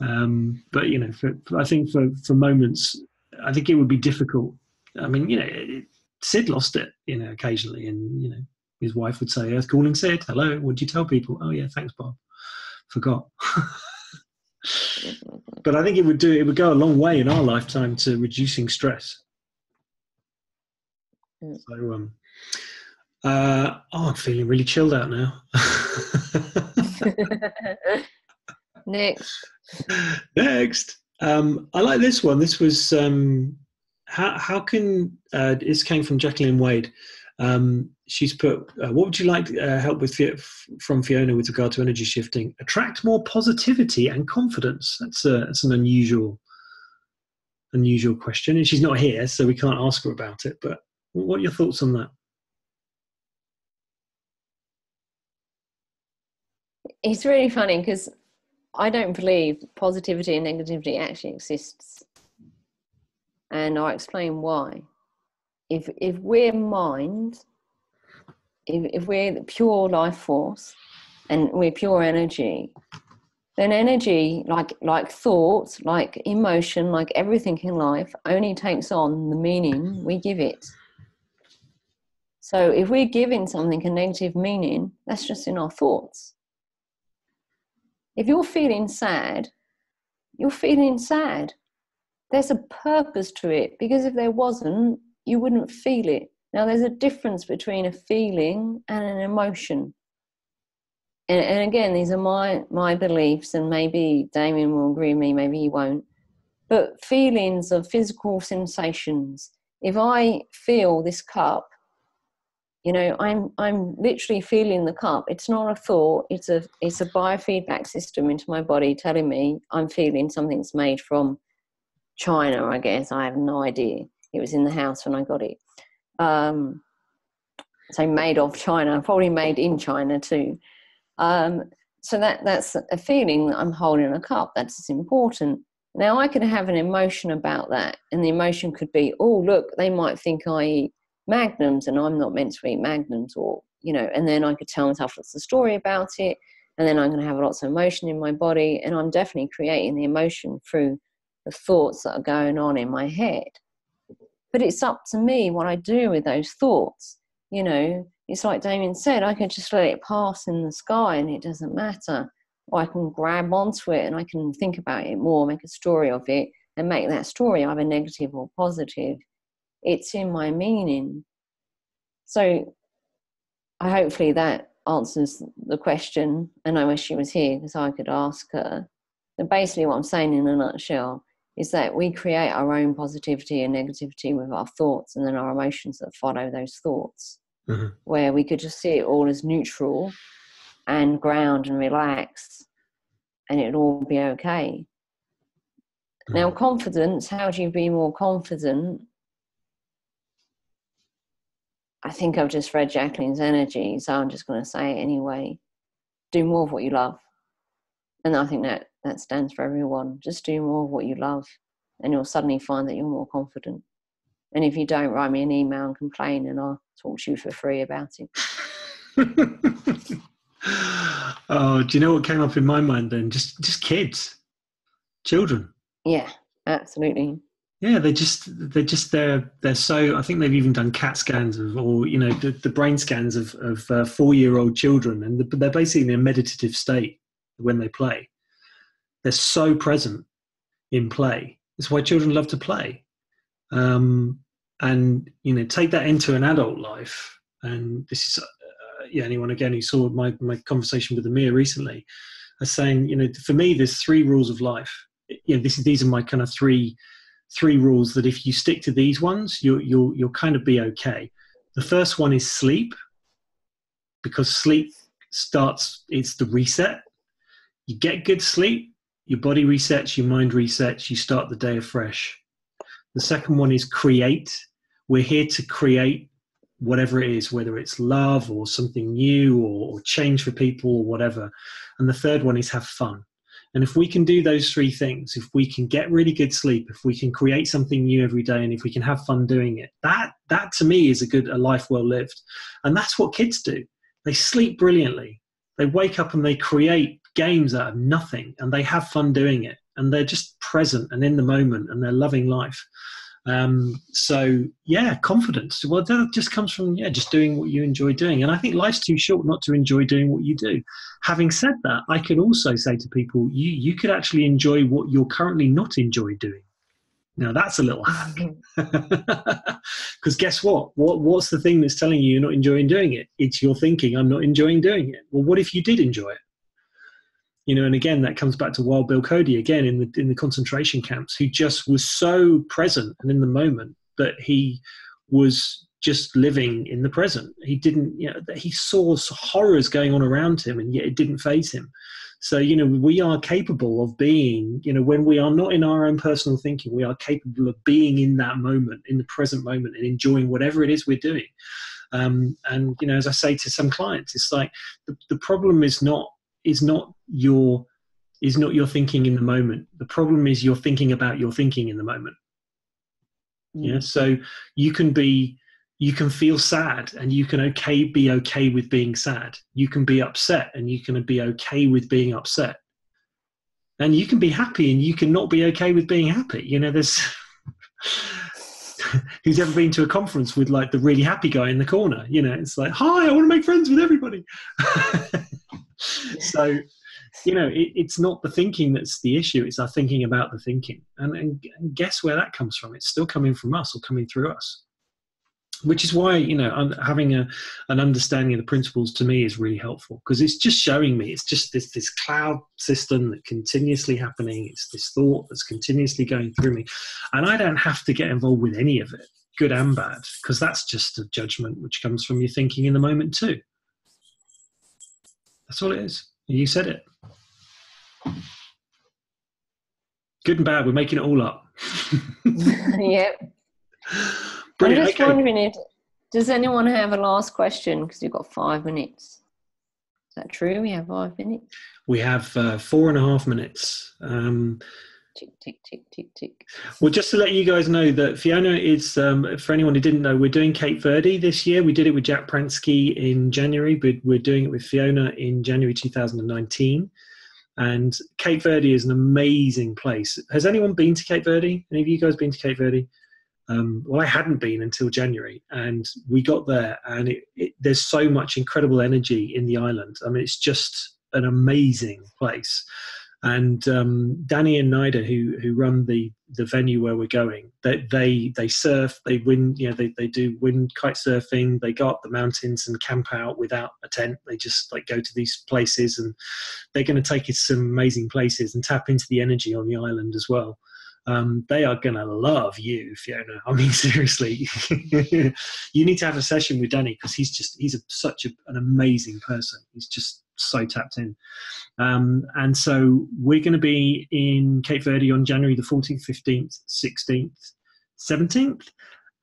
Um, but you know, for, I think for for moments, I think it would be difficult. I mean, you know, it, Sid lost it, you know, occasionally, and you know. His wife would say, Earth calling Sid, hello, what do you tell people? Oh yeah, thanks Bob, forgot. But I think it would do, it would go a long way in our lifetime to reducing stress. Mm. So, um, uh, oh, I'm feeling really chilled out now. Next. Next. Um, I like this one. This was, um, how, how can, uh, this came from Jacqueline Wade. Um, she's put, uh, what would you like uh, help with from Fiona with regard to energy shifting? Attract more positivity and confidence. That's a, that's an unusual, unusual question. And she's not here, so we can't ask her about it, but what are your thoughts on that? It's really funny because I don't believe positivity and negativity actually exists. And I'll explain why. If, if we're mind, if, if we're the pure life force and we're pure energy, then energy, like, like thoughts, like emotion, like everything in life, only takes on the meaning we give it. So if we're giving something a negative meaning, that's just in our thoughts. If you're feeling sad, you're feeling sad. There's a purpose to it, because if there wasn't, you wouldn't feel it. Now, there's a difference between a feeling and an emotion. And, and again, these are my, my beliefs, and maybe Damien will agree with me, maybe he won't. But feelings are physical sensations. If I feel this cup, you know, I'm, I'm literally feeling the cup. It's not a thought. It's a, it's a biofeedback system into my body telling me I'm feeling something's made from China, I guess. I have no idea. It was in the house when I got it. Um, so made of China, probably made in China too. Um, so that, that's a feeling that I'm holding a cup. That's important. Now, I could have an emotion about that, and the emotion could be, oh, look, they might think I eat magnums and I'm not meant to eat magnums, or, you know, and then I could tell myself what's the story about it, and then I'm going to have lots of emotion in my body, and I'm definitely creating the emotion through the thoughts that are going on in my head. But it's up to me what I do with those thoughts. You know, it's like Damien said, I can just let it pass in the sky and it doesn't matter. Or I can grab onto it and I can think about it more, make a story of it, and make that story either negative or positive. It's in my meaning. So I hopefully that answers the question, and I wish she was here because I could ask her. But basically what I'm saying in a nutshell is that we create our own positivity and negativity with our thoughts and then our emotions that follow those thoughts, mm-hmm. where we could just see it all as neutral and ground and relax, and it'll all be okay. Mm-hmm. Now, confidence, how do you be more confident? I think I've just read Jacqueline's energy, so I'm just going to say it anyway. Do more of what you love. And I think that, that stands for everyone. Just do more of what you love, and you'll suddenly find that you're more confident. And if you don't, write me an email and complain, and I'll talk to you for free about it. Oh, do you know what came up in my mind then? Just just kids, children. Yeah, absolutely. Yeah, they just they just they're they're so. I think they've even done CAT scans of, or you know, the, the brain scans of of uh, four-year-old children, and the, they're basically in a meditative state when they play. They're so present in play. That's why children love to play. Um, and you know, take that into an adult life, and this is uh, yeah. Anyone again who saw my my conversation with Amir recently, I was saying, you know, for me, there's three rules of life. You know, this is, these are my kind of three. three rules that if you stick to these ones, you'll, you'll, you'll kind of be okay. The first one is sleep, because sleep starts, it's the reset. You get good sleep, your body resets, your mind resets, you start the day afresh. The second one is create. We're here to create whatever it is, whether it's love or something new or, or change for people or whatever. And the third one is have fun. And if we can do those three things, if we can get really good sleep, if we can create something new every day, and if we can have fun doing it, that that to me is a good a life well lived. And that's what kids do. They sleep brilliantly. They wake up and they create games out of nothing, and they have fun doing it. And they're just present and in the moment, and they're loving life. Um, so, yeah, confidence. Well, that just comes from, yeah, just doing what you enjoy doing. And I think life's too short not to enjoy doing what you do. Having said that, I could also say to people, you, you could actually enjoy what you're currently not enjoy doing. Now, that's a little hack. Because guess what? what? What's the thing that's telling you you're not enjoying doing it? It's your thinking, I'm not enjoying doing it. Well, what if you did enjoy it? You know, and again, that comes back to Wild Bill Cody again in the in the concentration camps, who just was so present and in the moment that he was just living in the present. He didn't, you know, he saw horrors going on around him, and yet it didn't faze him. So, you know, we are capable of being, you know, when we are not in our own personal thinking, we are capable of being in that moment, in the present moment, and enjoying whatever it is we're doing. Um, and, you know, as I say to some clients, it's like the, the problem is not, is not your is not your thinking in the moment. The problem is you're thinking about your thinking in the moment. Mm. Yeah. So you can be you can feel sad, and you can okay be okay with being sad. You can be upset, and you can be okay with being upset. And you can be happy, and you can not be okay with being happy. You know, there's who's ever been to a conference with like the really happy guy in the corner? You know, it's like, hi, I want to make friends with everybody. So, you know, it, it's not the thinking that's the issue. It's our thinking about the thinking. And, and, and guess where that comes from? It's still coming from us, or coming through us. Which is why, you know, un- having a, an understanding of the principles to me is really helpful, because it's just showing me, it's just this, this cloud system that's continuously happening. It's this thought that's continuously going through me. And I don't have to get involved with any of it, good and bad, because that's just a judgment which comes from your thinking in the moment too. That's all it is. You said it. Good and bad. We're making it all up. Yep. Brilliant. I'm just okay. wondering if, does anyone have a last question? Because you've got five minutes. Is that true? We have five minutes. We have uh, four and a half minutes. Um, tick, tick, tick, tick, tick. Well, just to let you guys know that Fiona is, um, for anyone who didn't know, we're doing Cape Verde this year. We did it with Jack Pransky in January, but we're doing it with Fiona in January two thousand nineteen. And Cape Verde is an amazing place. Has anyone been to Cape Verde? Any of you guys been to Cape Verde? Um, well, I hadn't been until January, and we got there, and it, it, there's so much incredible energy in the island. I mean, it's just an amazing place. And um, Danny and Nida, who who run the the venue where we're going, they they, they surf, they wind, you know, they, they do wind kite surfing. They go up the mountains and camp out without a tent. They just like go to these places, and they're going to take us to some amazing places and tap into the energy on the island as well. Um, they are going to love you, Fiona. I mean, seriously, you need to have a session with Danny, because he's just, he's a, such a, an amazing person. He's just so tapped in. Um, and so we're going to be in Cape Verde on January the fourteenth, fifteenth, sixteenth, seventeenth.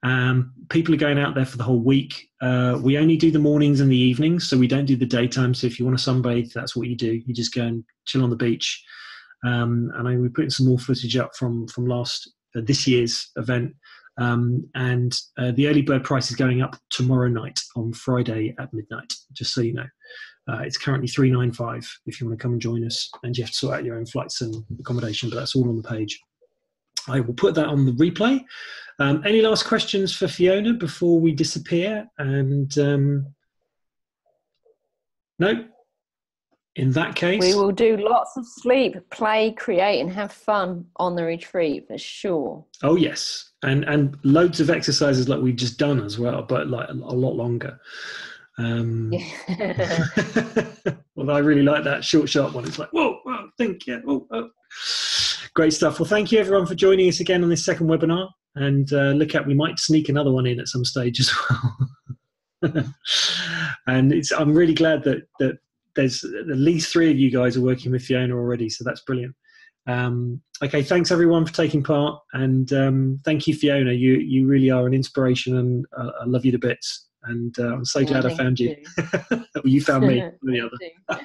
Um, people are going out there for the whole week. Uh, we only do the mornings and the evenings, so we don't do the daytime. So if you want to sunbathe, that's what you do. You just go and chill on the beach. Um, and I, we're putting some more footage up from, from last, uh, this year's event. Um, and uh, the early bird price is going up tomorrow night on Friday at midnight, just so you know. Uh, it's currently three ninety-five if you want to come and join us, and you have to sort out your own flights and accommodation, but that's all on the page. I will put that on the replay. Um, any last questions for Fiona before we disappear? And um, no? In that case, we will do lots of sleep, play, create, and have fun on the retreat for sure. Oh yes, and and loads of exercises like we've just done as well, but like a lot longer. Um, yeah. Although I really like that short, sharp one. It's like whoa, whoa, think, yeah, whoa, whoa. Great stuff. Well, thank you everyone for joining us again on this second webinar, and uh, look out, we might sneak another one in at some stage as well. And it's, I'm really glad that that. There's at least three of you guys are working with Fiona already, so that's brilliant. Um, okay, thanks everyone for taking part, and um, thank you, Fiona. You you really are an inspiration, and uh, I love you to bits. And uh, I'm so yeah, glad I found you. You. Well, you found me. The other.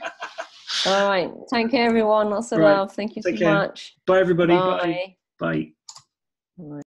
All right, take care, everyone. Lots of right. love. Thank you Take so care. much. Bye, everybody. Bye. Bye. Bye.